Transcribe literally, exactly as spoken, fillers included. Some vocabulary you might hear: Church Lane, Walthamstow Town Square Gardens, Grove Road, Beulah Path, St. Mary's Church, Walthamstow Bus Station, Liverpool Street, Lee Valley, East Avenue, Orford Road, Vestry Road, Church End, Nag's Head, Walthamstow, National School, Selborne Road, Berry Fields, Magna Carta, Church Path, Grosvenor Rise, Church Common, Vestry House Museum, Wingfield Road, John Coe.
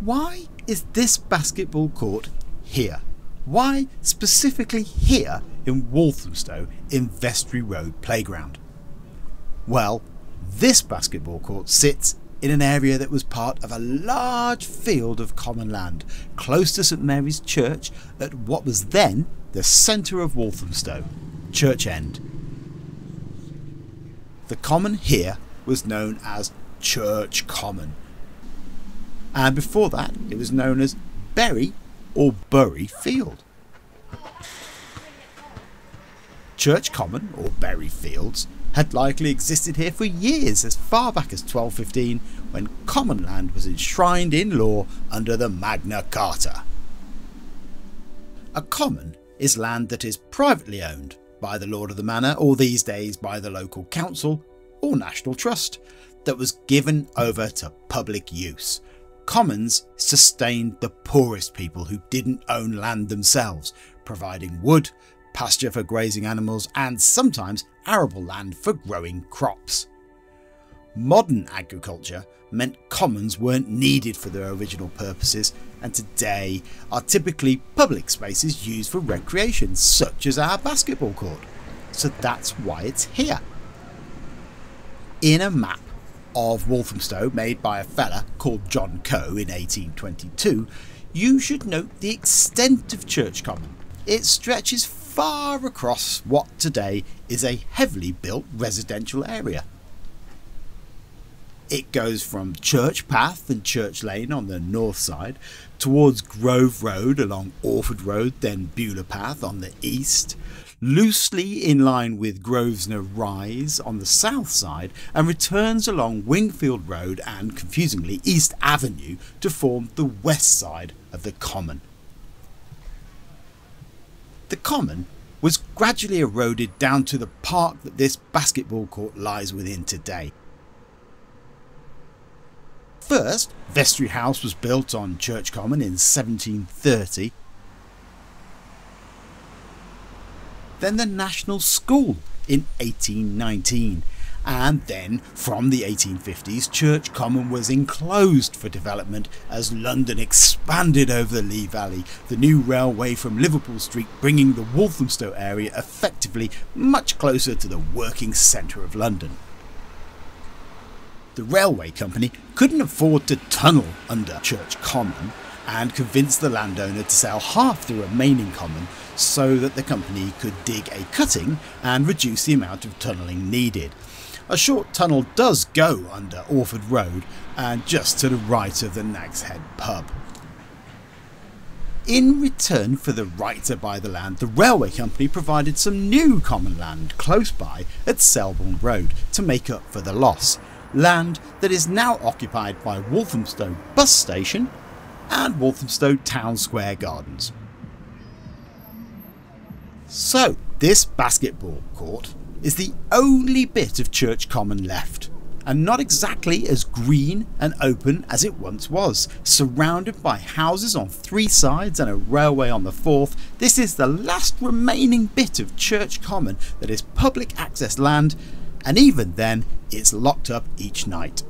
Why is this basketball court here? Why specifically here in Walthamstow in Vestry Road Playground? Well, this basketball court sits in an area that was part of a large field of common land close to Saint Mary's Church at what was then the centre of Walthamstow, Church End. The common here was known as Church Common, and before that it was known as Berry or Berry Field. Church Common or Berry Fields had likely existed here for years as far back as twelve fifteen when common land was enshrined in law under the Magna Carta. A common is land that is privately owned by the lord of the manor, or these days by the local council or national trust, that was given over to public use. Commons sustained the poorest people who didn't own land themselves, providing wood, pasture for grazing animals, and sometimes arable land for growing crops. Modern agriculture meant commons weren't needed for their original purposes, and today are typically public spaces used for recreation, such as our basketball court. So that's why it's here. In a map of Walthamstow made by a fella called John Coe in eighteen twenty-two, you should note the extent of Church Common. It stretches far across what today is a heavily built residential area. It goes from Church Path and Church Lane on the north side towards Grove Road along Orford Road, then Beulah Path on the east, loosely in line with Grosvenor Rise on the south side, and returns along Wingfield Road and, confusingly, East Avenue to form the west side of the common. The common was gradually eroded down to the park that this basketball court lies within today. First, Vestry House was built on Church Common in seventeen thirty. Then the National School in eighteen nineteen. And then, from the eighteen fifties, Church Common was enclosed for development as London expanded over the Lee Valley, the new railway from Liverpool Street bringing the Walthamstow area effectively much closer to the working centre of London. The railway company couldn't afford to tunnel under Church Common and convinced the landowner to sell half the remaining common so that the company could dig a cutting and reduce the amount of tunnelling needed. A short tunnel does go under Orford Road and just to the right of the Nag's Head pub. In return for the right to buy the land, the railway company provided some new common land close by at Selborne Road to make up for the loss. Land that is now occupied by Walthamstow Bus Station and Walthamstow Town Square Gardens. So this basketball court is the only bit of Church Common left, and not exactly as green and open as it once was. Surrounded by houses on three sides and a railway on the fourth, this is the last remaining bit of Church Common that is public access land, and even then, it's locked up each night.